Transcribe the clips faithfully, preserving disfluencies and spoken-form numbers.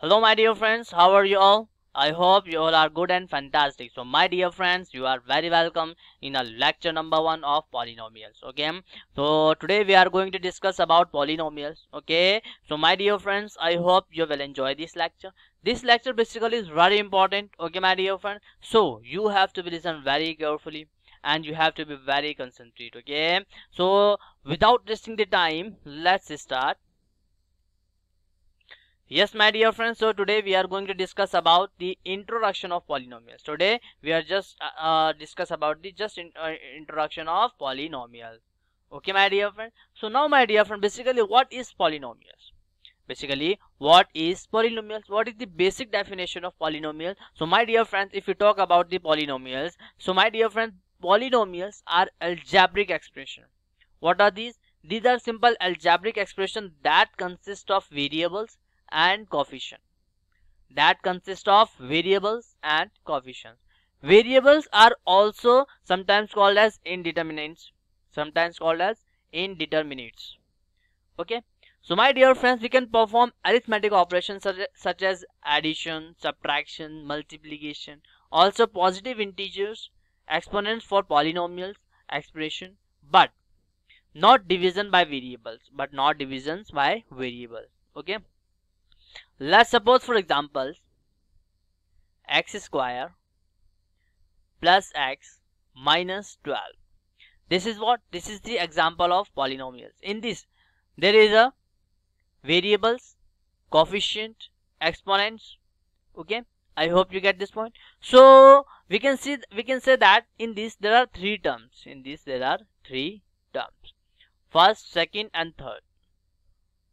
Hello my dear friends, how are you all? I hope you all are good and fantastic. So my dear friends, you are very welcome in a lecture number one of polynomials. Okay, so today we are going to discuss about polynomials. Okay, so my dear friends, I hope you will enjoy this lecture. This lecture basically is very important. Okay my dear friends, so you have to listen very carefully and you have to be very concentrated. Okay, so without wasting the time, let's start. Yes my dear friends, so today we are going to discuss about the introduction of polynomials. Today we are just uh, uh, discuss about the just in, uh, introduction of polynomials. Okay my dear friend, so now my dear friend, basically what is polynomials? Basically what is polynomials? What is the basic definition of polynomials? So my dear friends, if you talk about the polynomials, so my dear friends, polynomials are algebraic expression. What are these? These are simple algebraic expression that consist of variables and coefficient that consist of variables and coefficients. Variables are also sometimes called as indeterminates, sometimes called as indeterminates. Okay, so my dear friends, we can perform arithmetic operations such as addition, subtraction, multiplication. Also positive integers, exponents for polynomials expression, but not division by variables, but not divisions by variables. Okay, let's suppose for example x square plus x minus twelve. This is what? This is the example of polynomials. In this there is a variables, coefficient, exponents. Okay, I hope you get this point. So we can see, we can say that in this there are three terms. In this there are three terms, first, second and third.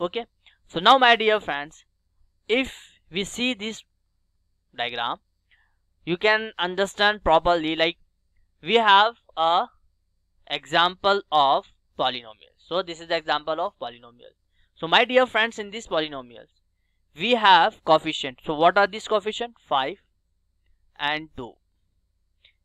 Okay, so now my dear friends, if we see this diagram, you can understand properly, like we have a example of polynomials. So this is the example of polynomials. So my dear friends, in these polynomials we have coefficient. So what are these coefficient? Five and two.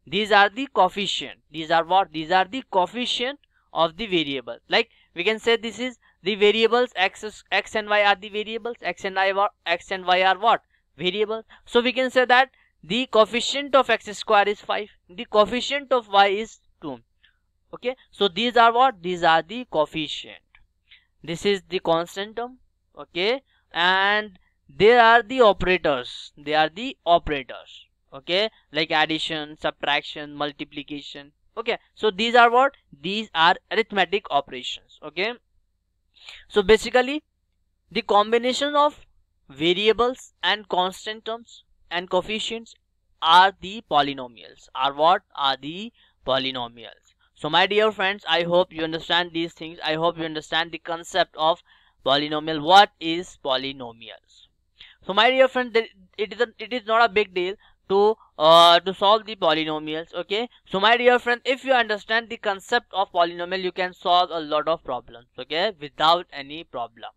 These are the coefficient. These are what? These are the coefficient of the variable. Like we can say this is the variables. X, x and y are the variables. X and y are, x and y are what? Variables. So we can say that the coefficient of x square is five. The coefficient of y is two. Okay. So these are what? These are the coefficient. This is the constant term. Okay. And they are the operators. They are the operators. Okay. Like addition, subtraction, multiplication. Okay. So these are what? These are arithmetic operations. Okay. So basically the combination of variables and constant terms and coefficients are the polynomials. Are what? Are the polynomials. So my dear friends, I hope you understand these things. I hope you understand the concept of polynomial. What is polynomials? So my dear friend, it is a, it is not a big deal to uh, to solve the polynomials. Okay, so my dear friend, if you understand the concept of polynomial, you can solve a lot of problems. Okay, without any problem.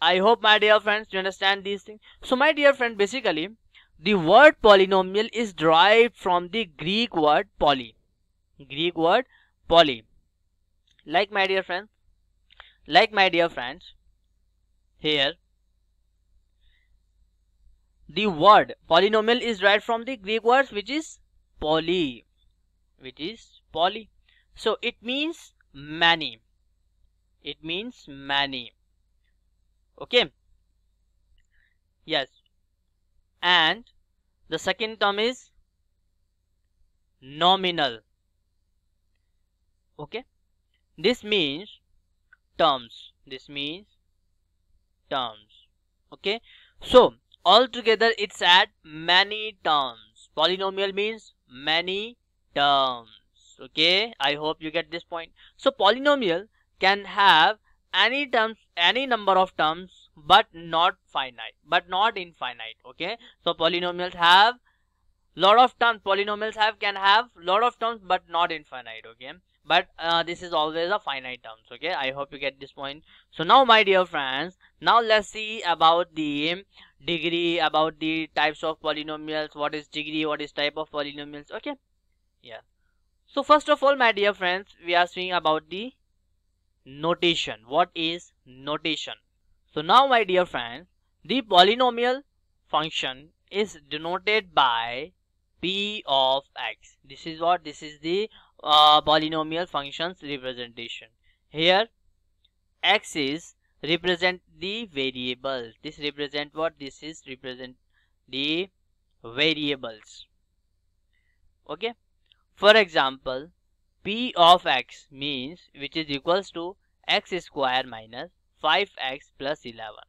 I hope my dear friends you understand these things. So my dear friend, basically the word polynomial is derived from the Greek word poly. Greek word poly. Like my dear friends, like my dear friends, here the word polynomial is derived from the Greek words which is poly, which is poly. So it means many. It means many. Okay. Yes. And the second term is nominal. Okay. This means terms. This means terms. Okay. So altogether it's at many terms. Polynomial means many terms. Okay, I hope you get this point. So polynomial can have any terms, any number of terms, but not finite, but not infinite. Okay, so polynomials have lot of terms. Polynomials have can have lot of terms, but not infinite. Okay, but uh, this is always a finite terms. Okay, I hope you get this point. So now my dear friends, now let's see about the degree, about the types of polynomials. What is degree? What is type of polynomials? Okay, yeah. So first of all my dear friends, we are seeing about the notation. What is notation? So now my dear friends, The polynomial function is denoted by p of x. This is what this is the uh, polynomial function's representation. Here x is represent the variable. This represent what this is represent the variables. Okay. For example, p of x means which is equals to x square minus five x plus eleven.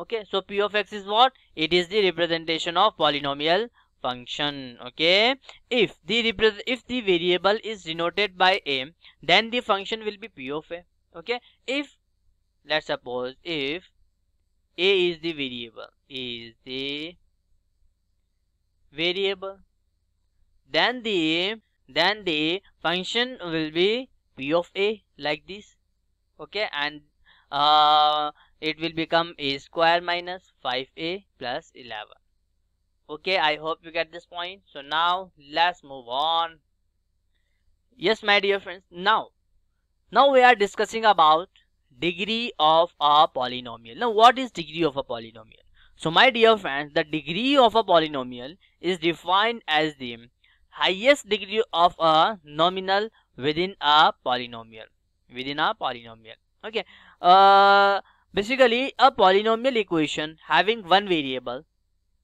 Okay, so p of x is what? It is the representation of polynomial function. Okay, if the repre if the variable is denoted by a, then the function will be p of a. Okay, if let's suppose if a is the variable is the variable, then the then the function will be p of a like this. Okay, and uh, it will become a square minus five a plus eleven. Okay, I hope you get this point. So now let's move on. Yes, my dear friends, now now we are discussing about degree of a polynomial. Now what is degree of a polynomial? So my dear friends, the degree of a polynomial is defined as the highest degree of a nominal within a polynomial within a polynomial okay uh, basically a polynomial equation having one variable,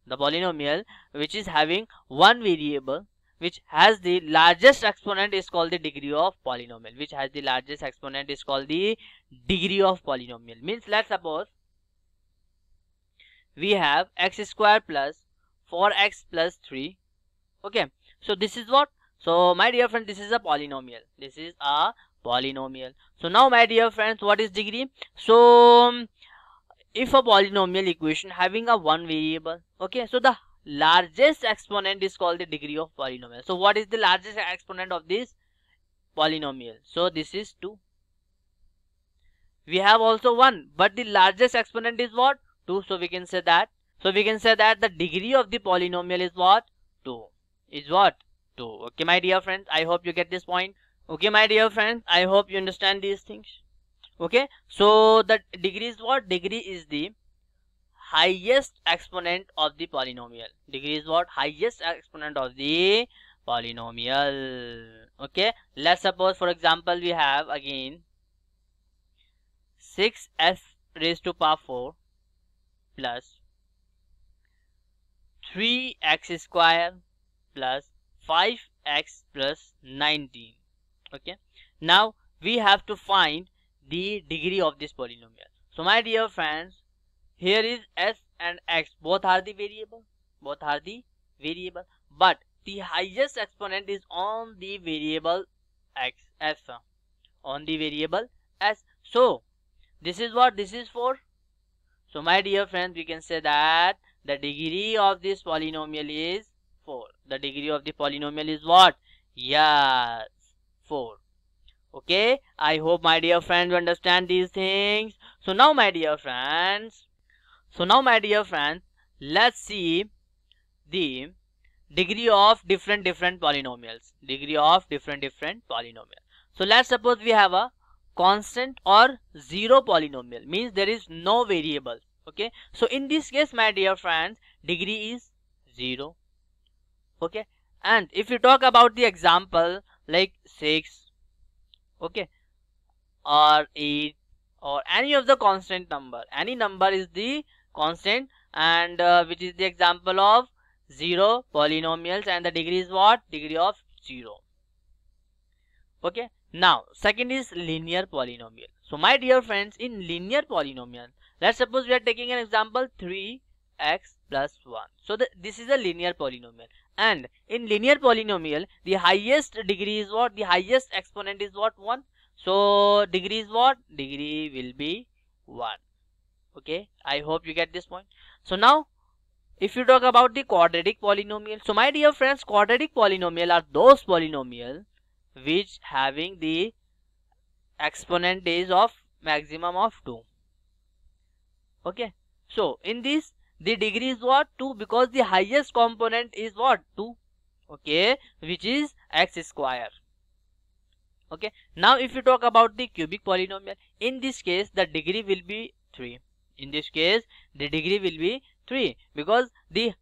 the polynomial which is having one variable which has the largest exponent is called the degree of polynomial which has the largest exponent is called the degree of polynomial. Means let's suppose we have x square plus four x plus three. Okay, so this is what? So my dear friend, this is a polynomial. This is a polynomial. So now my dear friends, what is degree? So if a polynomial equation having a one variable, okay, so the largest exponent is called the degree of polynomial. So what is the largest exponent of this polynomial? So this is two. We have also one, but the largest exponent is what? two. So we can say that so we can say that the degree of the polynomial is what? two is what? two. Okay my dear friends, I hope you get this point. Okay my dear friends, I hope you understand these things. Okay, so the degree is what? Degree is the highest exponent of the polynomial. Degree is what? Highest exponent of the polynomial. Okay, let's suppose for example we have again six x raised to power four plus three x square plus five x plus nineteen. Okay, now we have to find the degree of this polynomial. So my dear friends, here is s and x, both are the variable both are the variable but the highest exponent is on the variable x s on the variable s. So this is what? This is four. So my dear friends, we can say that the degree of this polynomial is four. The degree of the polynomial is what? Yes, four. Okay, I hope my dear friends you understand these things. So now my dear friends, so now my dear friends, let's see the degree of different different polynomials. Degree of different different polynomials. So let's suppose we have a constant or zero polynomial, means there is no variable. Okay, so in this case my dear friends, degree is zero. Okay, and if you talk about the example like six, okay, or eight, or any of the constant number, any number is the constant and uh, which is the example of zero polynomials, and the degree is what? Degree of zero. Okay, now second is linear polynomial. So my dear friends, in linear polynomial, let's suppose we are taking an example three x plus one. So the, this is a linear polynomial, and in linear polynomial the highest degree is what? The highest exponent is what? one. So degree is what? Degree will be one. Okay, I hope you get this point. So now if you talk about the quadratic polynomial, so my dear friends, quadratic polynomial are those polynomial which having the exponent is of maximum of two. Okay, so in this the degree is what? two, because the highest component is what? two. Okay, which is x square. Okay, now if you talk about the cubic polynomial, in this case the degree will be three. In this case, the degree will be three, because the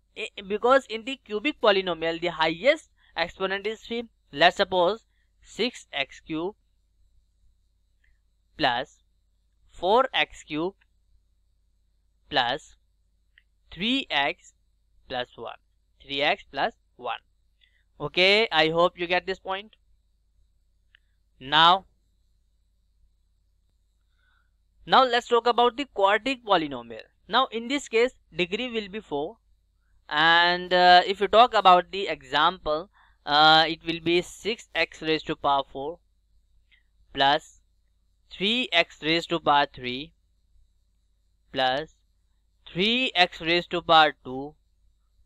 because in the cubic polynomial the highest exponent is three. Let's suppose six x cube plus four x cube plus three x plus one. three x plus one. Okay, I hope you get this point. Now, now let's talk about the quartic polynomial. Now, in this case, degree will be four. And uh, if you talk about the example, uh, it will be six x raised to power four plus three x raised to power three plus three x raised to power two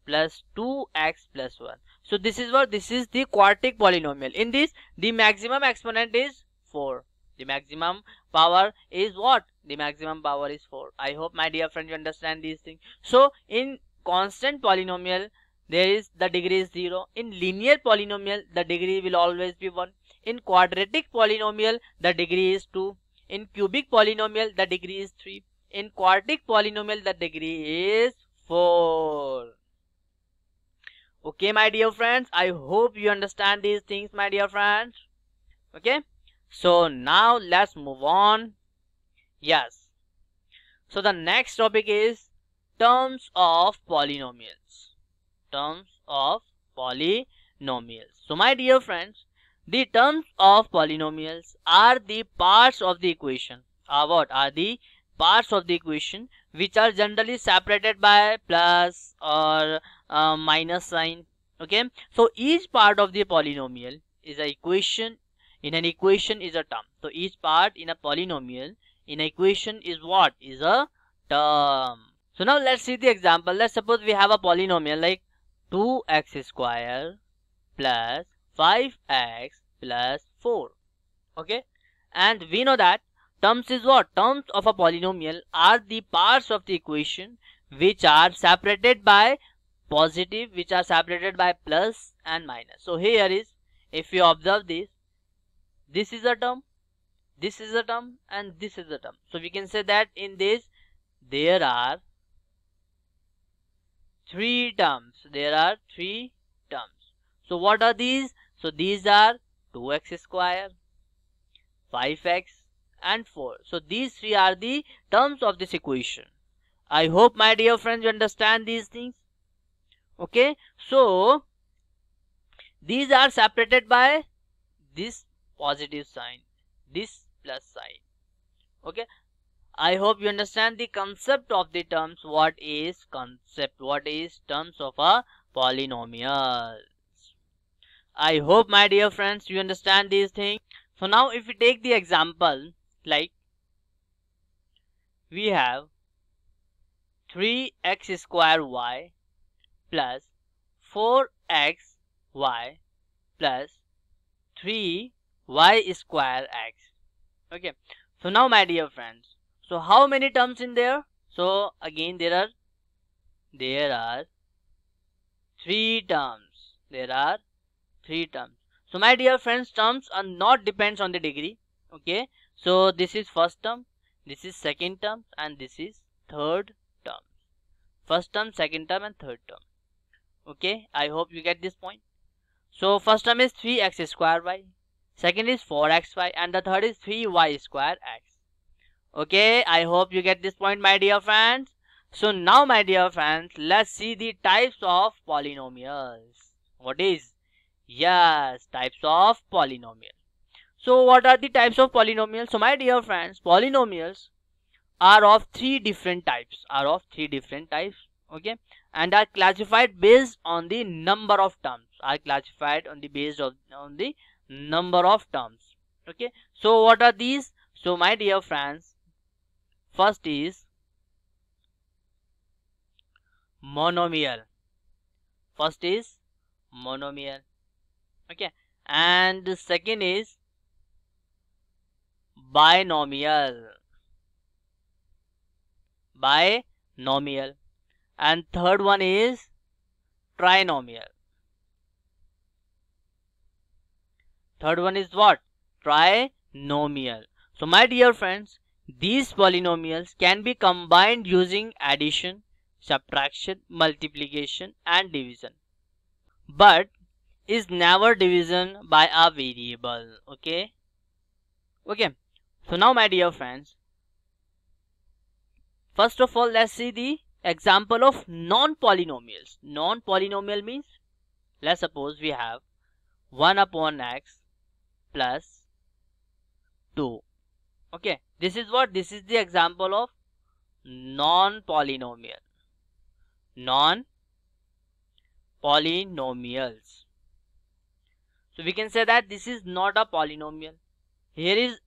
plus two x plus one. So this is what this is the quartic polynomial. In this, the maximum exponent is four. The maximum power is what? The maximum power is four. I hope, my dear friend, you understand these things. So in constant polynomial, there is the degree is zero. In linear polynomial, the degree will always be one. In quadratic polynomial, the degree is two. In cubic polynomial, the degree is three. In quartic polynomial, the degree is four. Okay, my dear friends, I hope you understand these things, my dear friends. Okay, so now let's move on. Yes, so the next topic is terms of polynomials. Terms of polynomials. So, my dear friends, the terms of polynomials are the parts of the equation. Are what? Are the parts of the equation which are generally separated by plus or uh, minus sign. Okay, so each part of the polynomial is an equation. In an equation is a term. So each part in a polynomial in an equation is what? Is a term. So now let's see the example. Let's suppose we have a polynomial like two x square plus five x plus four. Okay, and we know that terms is what? Terms of a polynomial are the parts of the equation which are separated by positive, which are separated by plus and minus. So here is, if you observe this, this is a term, this is a term, and this is a term. So we can say that in this there are three terms. There are three terms. So what are these? So these are two x square, five x, and four. So these three are the terms of this equation. I hope, my dear friends, you understand these things. Okay, so these are separated by this positive sign, this plus sign. Okay, I hope you understand the concept of the terms. What is concept? What is terms of a polynomial? I hope, my dear friends, you understand these things. So now if we take the example, like we have three x square y plus four x y plus three y square x. Okay, so now, my dear friends, so how many terms in there? So again, there are there are three terms. There are three terms. So, my dear friends, terms are not depends on the degree. Okay, so this is first term, this is second term, and this is third term. First term, second term, and third term. Okay, I hope you get this point. So first term is three x square y, second is four x y, and the third is three y square x. Okay, I hope you get this point, my dear friends. So now, my dear friends, let's see the types of polynomials. What is? Yes, types of polynomial. So what are the types of polynomials? So, my dear friends, polynomials are of three different types. Are of three different types. Okay, and are classified based on the number of terms. Are classified on the base of on the number of terms. Okay, so what are these? So, my dear friends, first is monomial. First is monomial. Okay, and the second is binomial. Binomial. And third one is trinomial. Third one is what? Trinomial. So, my dear friends, These polynomials can be combined using addition, subtraction, multiplication and division, but is never division by a variable. Okay. Okay. So now, my dear friends, first of all, let's see the example of non-polynomials. Non-polynomial means, let's suppose we have one upon x plus two. Okay. This is what? This is the example of non-polynomial. Non-polynomials. So we can say that this is not a polynomial. Here is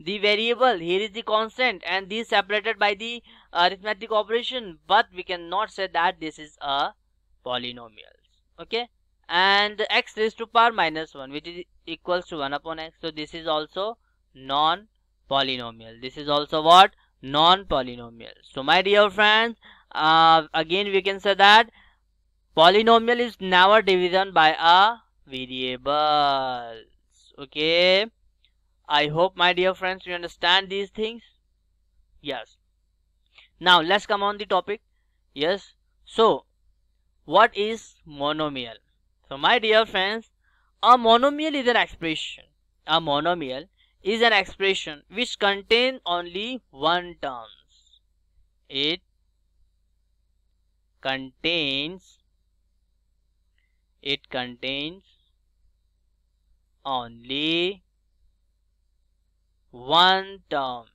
the variable, here is the constant, and these separated by the arithmetic operation, but we cannot say that this is a polynomial. Okay. And x raised to power minus one, which is equals to one upon x. So this is also non-polynomial. This is also what? Non-polynomial. So my dear friends, uh, again we can say that polynomial is never division by a variable. Okay. I hope, my dear friends, you understand these things. Yes. Now let's come on the topic. Yes. So what is monomial? So my dear friends, a monomial is an expression. A monomial is an expression which contains only one term. It contains it contains only one term,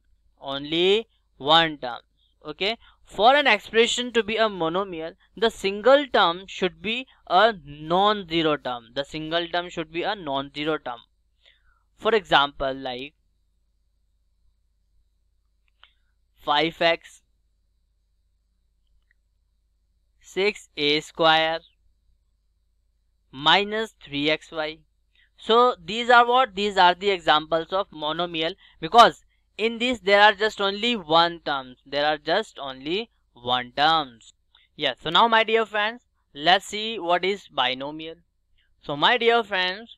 only one term. Okay. For an expression to be a monomial, the single term should be a non-zero term. The single term should be a non-zero term. For example, like five x, six a square, minus three x y. So these are what? These are the examples of monomial, because in this there are just only one terms. There are just only one terms. Yeah. So now, my dear friends, let's see what is binomial. So my dear friends,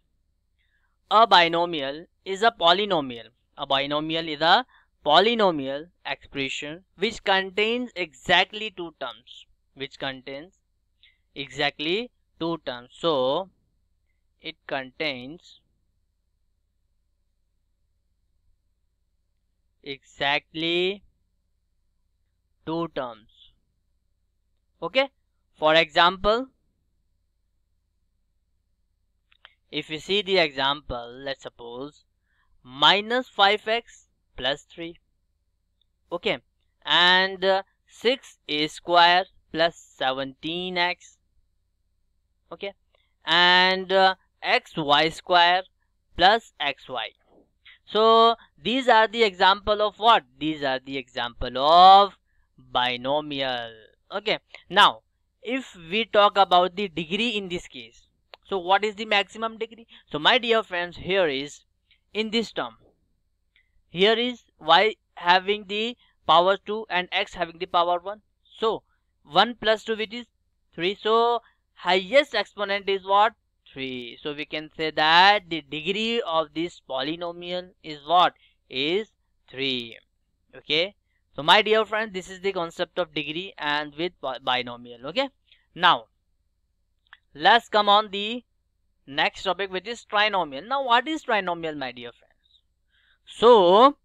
a binomial is a polynomial. A binomial is a polynomial expression which contains exactly two terms. Which contains exactly two terms. So it contains exactly two terms. Okay. For example, if you see the example, let's suppose minus five x plus three. Okay. And uh, six a square plus seventeen x. Okay. And uh, xy square plus xy. So these are the example of what? These are the example of binomial. Okay. Now if we talk about the degree in this case, so what is the maximum degree? So my dear friends, here is in this term, here is y having the power two and x having the power one. So one plus two, which is three. So highest exponent is what? three. So we can say that the degree of this polynomial is what? Is three. Okay. So my dear friends, this is the concept of degree and with binomial. Okay. Now let's come on the next topic, which is trinomial. Now what is trinomial, my dear friends? So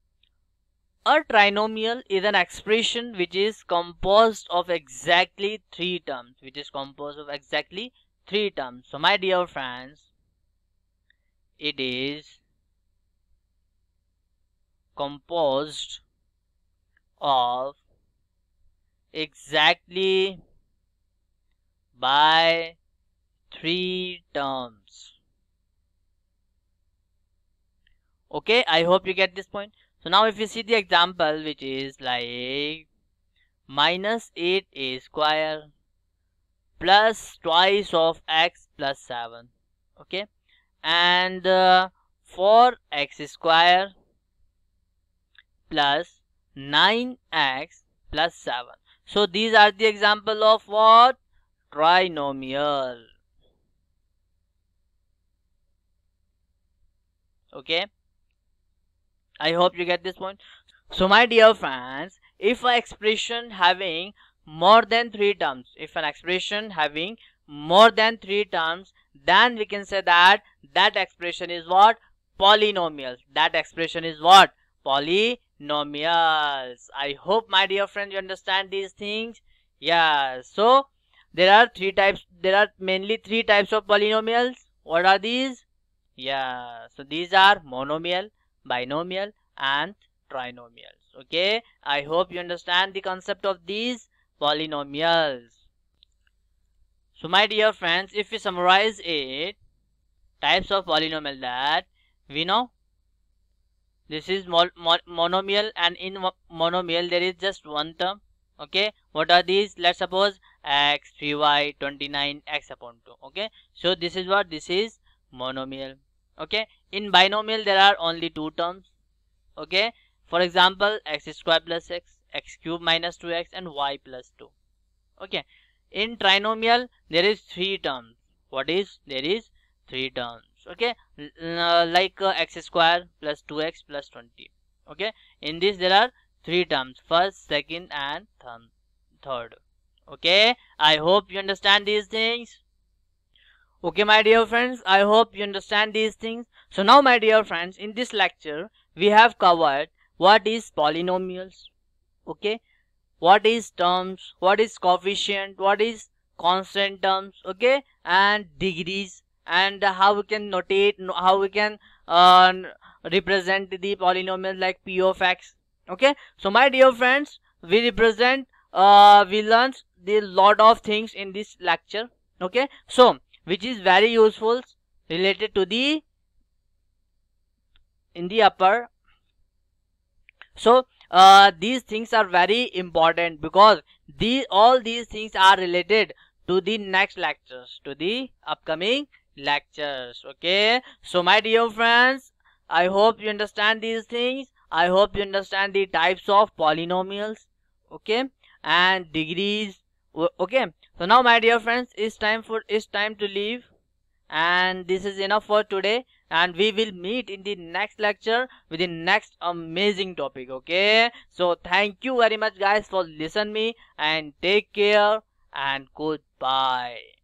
a trinomial is an expression which is composed of exactly three terms. Which is composed of exactly three terms. So my dear friends, it is composed of exactly by three terms. Okay, I hope you get this point. So now if you see the example, which is like minus eight a square plus twice of x plus seven. Okay. And uh, four x square plus nine x plus seven. So these are the example of what? Trinomial. Okay. I hope you get this point. So my dear friends, if an expression having more than three terms, if an expression having more than three terms, then we can say that that expression is what? Polynomials. That expression is what? Polynomials. I hope, my dear friends, you understand these things. Yeah. So there are three types. There are mainly three types of polynomials. What are these? Yeah. So these are monomial, binomial, and trinomials. Okay. I hope you understand the concept of these polynomials. So my dear friends, if we summarize it, types of polynomial that we know, this is mo mo monomial, and in mo monomial there is just one term. Okay, what are these? Let's suppose x, three y, twenty-nine, x upon two. Okay, so this is what? This is monomial. Okay, in binomial there are only two terms. Okay, for example, x square plus x, x cube minus two x, and y plus two. Okay. In trinomial there is three terms. What is? There is three terms. Okay, uh, like uh, x square plus two x plus twenty. Okay, in this there are three terms, first, second, and th third. Okay, I hope you understand these things. Okay, my dear friends, I hope you understand these things. So now, my dear friends, in this lecture we have covered what is polynomials. Okay, what is terms, what is coefficient, what is constant terms, okay, and degrees, and how we can notate, how we can uh, represent the polynomials like p of x. Okay, so my dear friends, we represent, uh, we learned the lot of things in this lecture. Okay, so which is very useful related to the in the upper. So Uh, these things are very important because these all these things are related to the next lectures, to the upcoming lectures. Okay, so my dear friends, I hope you understand these things. I hope you understand the types of polynomials, okay, and degrees. Okay, so now, my dear friends, it's time for it's time to leave, and this is enough for today. And we will meet in the next lecture with the next amazing topic. Okay, so thank you very much guys for listening me, and take care and goodbye.